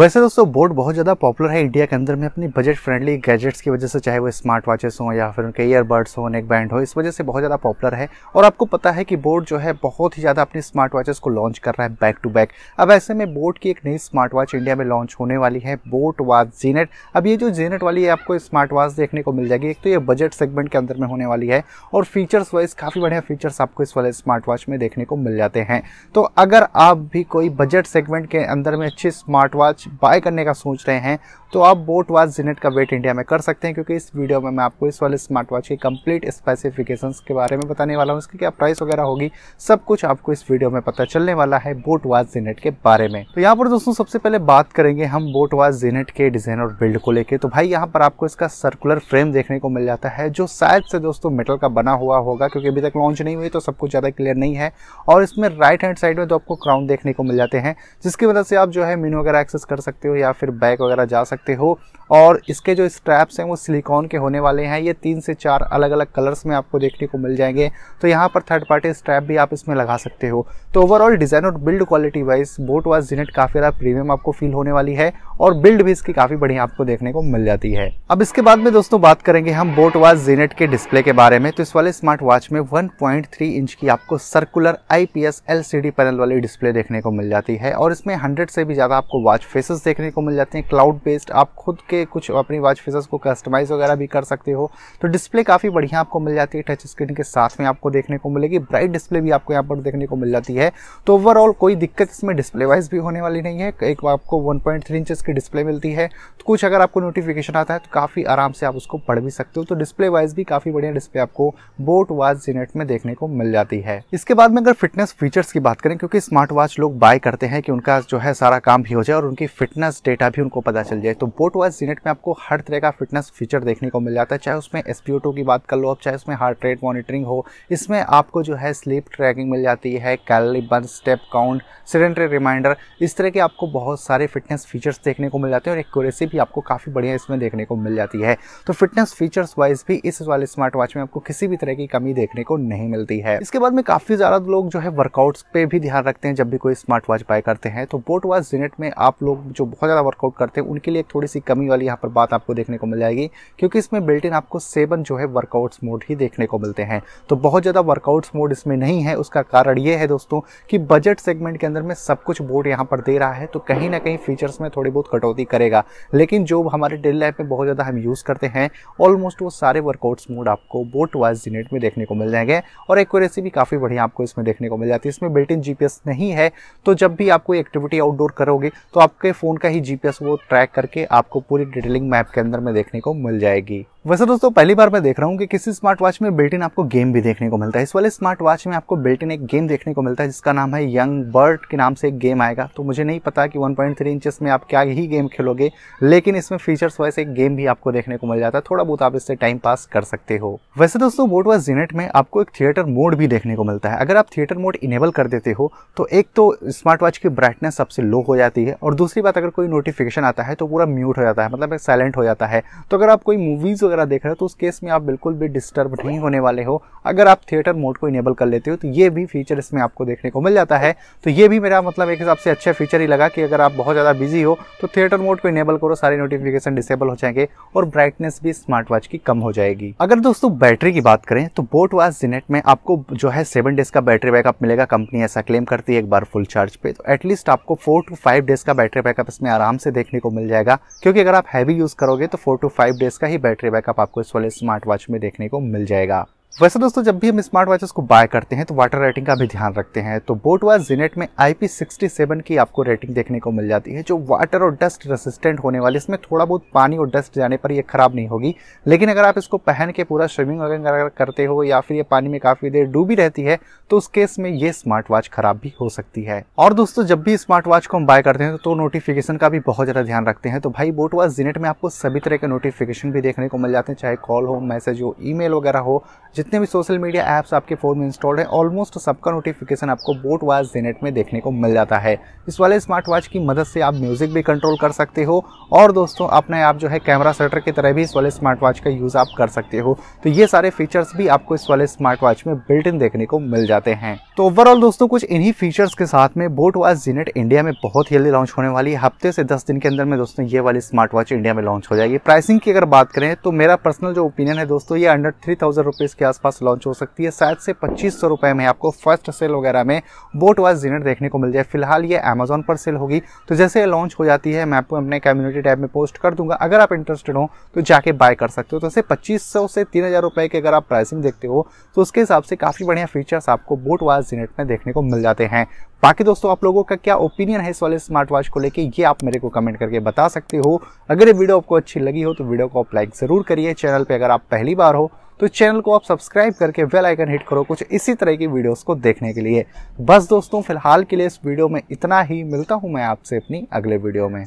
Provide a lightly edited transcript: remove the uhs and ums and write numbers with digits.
वैसे दोस्तों बोट बहुत ज़्यादा पॉपुलर है इंडिया के अंदर में अपनी बजट फ्रेंडली गैजेट्स की वजह से, चाहे वो स्मार्ट वॉचेस हों या फिर उनके ईयरबड्स हों, नेक बैंड हो, इस वजह से बहुत ज़्यादा पॉपुलर है। और आपको पता है कि बोट जो है बहुत ही ज़्यादा अपनी स्मार्ट वॉचेस को लॉन्च कर रहा है बैक टू बैक। अब ऐसे में बोट की एक नई स्मार्ट वॉच इंडिया में लॉन्च होने वाली है, बोAt Watch Zenit। अब ये जो Zenit वाली है आपको स्मार्ट वॉच देखने को मिल जाएगी, एक तो ये बजट सेगमेंट के अंदर में होने वाली है और फीचर्स वाइज काफ़ी बढ़िया फीचर्स आपको इस वाले स्मार्ट वॉच में देखने को मिल जाते हैं। तो अगर आप भी कोई बजट सेगमेंट के अंदर में अच्छी स्मार्ट वॉच बाय करने का सोच रहे हैं तो आप बोAt Watch Zenit का वेट इंडिया में कर सकते हैं, क्योंकि इस वीडियो में मैं आपको इस वाले स्मार्ट वॉच के कंप्लीट स्पेसिफिकेशंस के बारे में बताने वाला हूं। इसकी क्या प्राइस वगैरह होगी, सब कुछ आपको इस वीडियो में पता चलने वाला है बोAt Watch Zenit के बारे में। तो यहाँ पर दोस्तों सबसे पहले बात करेंगे हम बोAt Watch Zenit के डिजाइन और बिल्ड को लेकर। तो भाई यहाँ पर आपको इसका सर्कुलर फ्रेम देखने को मिल जाता है जो शायद से दोस्तों मेटल का बना हुआ होगा, क्योंकि अभी तक लॉन्च नहीं हुई तो सब कुछ ज़्यादा क्लियर नहीं है। और इसमें राइट हैंड साइड में तो आपको क्राउन देखने को मिल जाते हैं, जिसकी वजह से आप जो है मीनू वगैरह एक्सेस कर सकते हो या फिर बैक वगैरह जा सकते हो। और इसके जो स्ट्रैप्स हैं वो सिलिकॉन के होने वाले हैं, ये 3 से 4 अलग अलग कलर्स में आपको देखने को मिल जाएंगे। तो यहाँ पर थर्ड पार्टी स्ट्रैप भी आप इसमें लगा सकते हो। तो ओवरऑल डिज़ाइन और build quality wise boAt Watch Zenit काफ़ी ज़्यादा प्रीमियम आपको फील होने वाली है और बिल्ड भी इसकी काफ़ी बढ़िया आपको देखने को मिल जाती है। अब इसके बाद में दोस्तों बात करेंगे हम बोAt Watch Zenit के डिस्प्ले के बारे में। तो इस वाले स्मार्ट वॉच में 1.3 इंच की आपको सर्कुलर IPS LCD पैनल वाली डिस्प्ले देखने को मिल जाती है और इसमें 100 से भी ज़्यादा आपको वॉच फेसेस देखने को मिल जाते हैं क्लाउड बेस्ड। आप खुद के कुछ अपनी वॉच फेसेस को कस्टमाइज़ वगैरह भी कर सकते हो। तो डिस्प्ले काफ़ी बढ़िया आपको मिल जाती है, टच स्क्रीन के साथ में आपको देखने को मिलेगी, ब्राइट डिस्प्ले भी आपको यहाँ पर देखने को मिल जाती है। तो ओवरऑल कोई दिक्कत इसमें डिस्प्ले वाइज भी होने वाली नहीं है। एक आपको 1.3 इंचज़ की डिस्प्ले मिलती है, तो कुछ अगर आपको नोटिफिकेशन आता है तो काफ़ी आराम से आप उसको पढ़ भी सकते हो। तो डिस्प्ले वाइज भी काफ़ी बढ़िया डिस्प्ले आपको बोAt Watch Zenit में देखने को मिल जाती है। इसके बाद में अगर फिटनेस फीचर्स की बात करें, क्योंकि स्मार्ट वॉच लोग बाय करते हैं कि उनका जो है सारा काम भी हो जाए और उनकी फिटनेस डेटा भी उनको पता चल जाए, तो बोAt Watch Zenit में आपको हर तरह का फिटनेस फीचर देखने को मिल जाता है। चाहे उसमें SpO2 की बात कर लो आप, चाहे उसमें हार्ट रेट मॉनिटरिंग हो, इसमें आपको जो है स्लीप ट्रैकिंग मिल जाती है, calorie burn, step count, sedentary reminder, इस तरह के आपको बहुत सारे फिटनेस फीचर्स देखने को मिल जाते हैं और एक्यूरेसी भी आपको काफ़ी बढ़िया इसमें देखने को मिल जाती है। तो फिटनेस फीचर्स वाइज भी इस वाले स्मार्ट वॉच में आपको किसी भी तरह की कमी देखने को नहीं मिलती है। इसके बाद में काफ़ी ज़्यादा लोग जो है वर्कआउट्स पे भी ध्यान रखते हैं जब भी कोई स्मार्ट वॉच बाय करते हैं, तो बोAt Watch Zenit में आप लोग जो बहुत ज़्यादा वर्कआउट करते हैं उनके लिए थोड़ी सी कमी वाली यहाँ पर बात आपको देखने को मिल जाएगी, क्योंकि इसमें बिल्ट इन आपको 7 जो है वर्कआउट्स मोड ही देखने को मिलते हैं। तो बहुत ज़्यादा वर्कआउट्स मोड इसमें नहीं है। उसका कारण ये है दोस्तों कि बजट सेगमेंट के अंदर में सब कुछ बोर्ड यहाँ पर दे रहा है, तो कहीं ना कहीं फीचर्स में थोड़ी बहुत कटौती करेगा, लेकिन जो हमारे डेली लाइफ में बहुत ज़्यादा हम यूज़ करते हैं ऑलमोस्ट वो सारे वर्कआउट्स मोड आपको बोAt Watch Zenit में देखने को मिल जाएंगे और एक्यूरेसी भी काफ़ी बढ़िया आपको इसमें देखने को मिल जाती है। इसमें बिल्ट इन GPS नहीं है, तो जब भी आप कोई एक्टिविटी आउटडोर करोगे तो आपके फ़ोन का ही GPS वो ट्रैक करके आपको पूरी डिटेलिंग मैप के अंदर में देखने को मिल जाएगी। वैसे दोस्तों पहली बार मैं देख रहा हूँ कि किसी स्मार्ट वॉच में बिल्ट इन आपको गेम भी देखने को मिलता है। इस वाले स्मार्ट वॉच में आपको बिल्ट इन एक गेम देखने को मिलता है जिसका नाम है यंग बर्ड के नाम से एक गेम आएगा। तो मुझे नहीं पता कि 1.3 इंचेस में आप क्या ही गेम खेलोगे, लेकिन इसमें फीचर्स वाइज एक गेम भी आपको देखने को मिल जाता है, थोड़ा बहुत आप इससे टाइम पास कर सकते हो। वैसे दोस्तों बोAt Watch Zenit में आपको एक थिएटर मोड भी देखने को मिलता है। अगर आप थिएटर मोड इनेबल कर देते हो तो एक तो स्मार्ट वॉच की ब्राइटनेस सबसे लो हो जाती है और दूसरी बात अगर कोई नोटिफिकेशन आता है तो पूरा म्यूट हो जाता है, मतलब साइलेंट हो जाता है। तो अगर आप कोई मूवीज़ वगैरह देख रहे हो तो उस केस में आप बिल्कुल भी डिस्टर्ब नहीं होने वाले हो अगर आप थिएटर मोड को इनेबल कर लेते हो। तो ये भी फीचर इसमें आपको देखने को मिल जाता है। तो ये भी मेरा मतलब एक हिसाब से अच्छा फीचर ही लगा कि अगर आप बहुत ज़्यादा बिजी हो तो थिएटर मोड को इनेबल करो, सारे नोटिफिकेशन डिसेबल हो जाएंगे और ब्राइटनेस भी स्मार्ट वॉच की कम हो जाएगी। अगर दोस्तों बैटरी की बात करें तो बोAt Watch Zenit में आपको जो है 7 डेज का बैटरी बैकअप मिलेगा। कंपनी ऐसा क्लेम करती है एक बार फुल चार्ज पे, तो एटलीस्ट आपको 4 से 5 डेज का बैटरी बैकअप इसमें आराम से देखने को मिल जाएगा, क्योंकि अगर आप हैवी यूज़ करोगे तो 4 से 5 डेज का ही बैटरी बैकअप आपको इस वाले स्मार्ट वॉच में देखने को मिल जाएगा। वैसे दोस्तों जब भी हम स्मार्ट वॉचेस को बाय करते हैं तो वाटर रेटिंग का भी ध्यान रखते हैं। तो बोAt Watch Zenit में IP67 की आपको रेटिंग देखने को मिल जाती है जो वाटर और डस्ट रेसिस्टेंट होने वाली। इसमें थोड़ा बहुत पानी और डस्ट जाने पर ये खराब नहीं होगी, लेकिन अगर आप इसको पहन के पूरा स्विमिंग वगैरह करते हो या फिर ये पानी में काफ़ी देर डूबी रहती है तो उस केस में ये स्मार्ट वॉच खराब भी हो सकती है। और दोस्तों जब भी स्मार्ट वॉच को हम बाय करते हैं तो नोटिफिकेशन का भी बहुत ज़्यादा ध्यान रखते हैं। तो भाई बोAt Watch Zenit में आपको सभी तरह के नोटिफिकेशन भी देखने को मिल जाते हैं, चाहे कॉल हो, मैसेज हो, ई मेल वगैरह हो, जितने भी सोशल मीडिया ऐप्स आपके फ़ोन में इंस्टॉल्ड है ऑलमोस्ट सबका नोटिफिकेशन आपको boAt Watch Zenit में देखने को मिल जाता है। इस वाले स्मार्ट वॉच की मदद से आप म्यूज़िक भी कंट्रोल कर सकते हो और दोस्तों अपने आप जो है कैमरा शटर की तरह भी इस वाले स्मार्ट वॉच का यूज़ आप कर सकते हो। तो ये सारे फीचर्स भी आपको इस वाले स्मार्ट वॉच में बिल्ट इन देखने को मिल जाते हैं। तो ओवरऑल दोस्तों कुछ इन्हीं फीचर्स के साथ में boAt Watch Zenit इंडिया में बहुत जल्दी लॉन्च होने वाली है। हफ्ते से 10 दिन के अंदर में दोस्तों ये वाली स्मार्ट वॉच इंडिया में लॉन्च हो जाएगी। प्राइसिंग की अगर बात करें तो मेरा पर्सनल जो ओपिनियन है दोस्तों ये अंडर 3000 रुपीज़ के आसपास लॉन्च हो सकती है। शायद से 2500 रुपए में आपको फर्स्ट सेल वगैरह में boAt Watch Zenit देखने को मिल जाए। फिलहाल ये अमेजोन पर सेल होगी तो जैसे लॉन्च हो जाती है मैं आपको अपने कम्युनिटी टैब में पोस्ट कर दूंगा। अगर आप इंटरेस्टेड हो तो जाके बाय कर सकते हो। तो जैसे 2500 से 3000 रुपए की अगर आप प्राइसिंग देखते हो तो उसके हिसाब से काफ़ी बढ़िया फीचर्स आपको boAt Watch Zenit में देखने को मिल जाते हैं। बाकी दोस्तों आप लोगों का क्या ओपिनियन है इस वाले स्मार्ट वॉच को लेके ये आप मेरे को कमेंट करके बता सकते हो। अगर ये वीडियो आपको अच्छी लगी हो तो वीडियो को आप लाइक ज़रूर करिए। चैनल पे अगर आप पहली बार हो तो चैनल को आप सब्सक्राइब करके बेल आइकन हिट करो कुछ इसी तरह की वीडियोस को देखने के लिए। बस दोस्तों फिलहाल के लिए इस वीडियो में इतना ही। मिलता हूँ मैं आपसे अपनी अगले वीडियो में।